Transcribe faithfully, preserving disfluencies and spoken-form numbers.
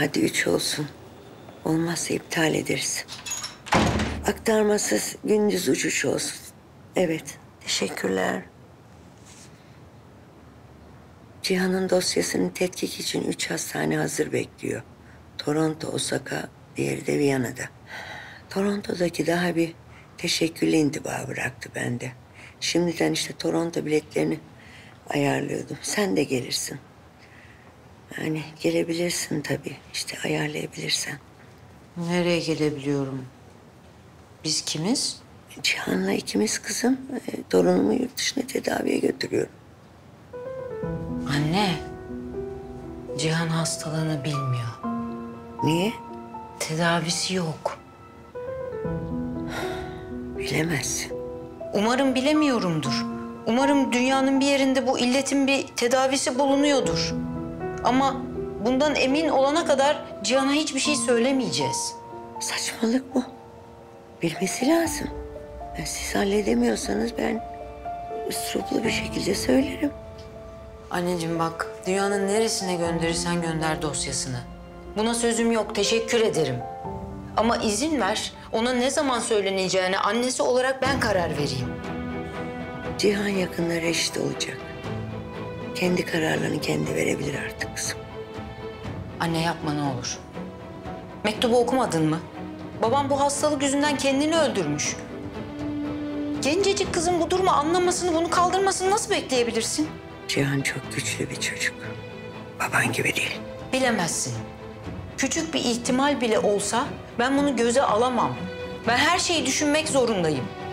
Hadi üç olsun. Olmazsa iptal ederiz. Aktarmasız gündüz uçuş olsun. Evet. Teşekkürler. Cihan'ın dosyasını tetkik için üç hastane hazır bekliyor. Toronto, Osaka, diğeri de Viyana'da. Toronto'daki daha bir teşekküllü intiba bıraktı bende. Şimdiden işte Toronto biletlerini ayarlıyordum. Sen de gelirsin. Yani gelebilirsin tabii. İşte ayarlayabilirsen. Nereye gelebiliyorum? Biz kimiz? Cihan'la ikimiz kızım. E, torunumu yurt dışına tedaviye götürüyorum. Anne, Cihan hastalığını bilmiyor. Niye? Tedavisi yok. Bilemezsin. Umarım bilemiyorumdur. Umarım dünyanın bir yerinde bu illetin bir tedavisi bulunuyordur. Ama bundan emin olana kadar Cihan'a hiçbir şey söylemeyeceğiz. Saçmalık bu. Bilmesi lazım. Yani siz halledemiyorsanız ben üsluplu bir şekilde söylerim. Anneciğim bak, dünyanın neresine gönderirsen gönder dosyasını. Buna sözüm yok, teşekkür ederim. Ama izin ver, ona ne zaman söyleneceğine annesi olarak ben karar vereyim. Cihan yakınlara eşit olacak. Kendi kararlarını kendi verebilir artık kızım. Anne yapma ne olur. Mektubu okumadın mı? Babam bu hastalık yüzünden kendini öldürmüş. Gencecik kızın bu durumu anlamasını, bunu kaldırmasını nasıl bekleyebilirsin? Cihan çok güçlü bir çocuk. Baban gibi değil. Bilemezsin. Küçük bir ihtimal bile olsa ben bunu göze alamam. Ben her şeyi düşünmek zorundayım.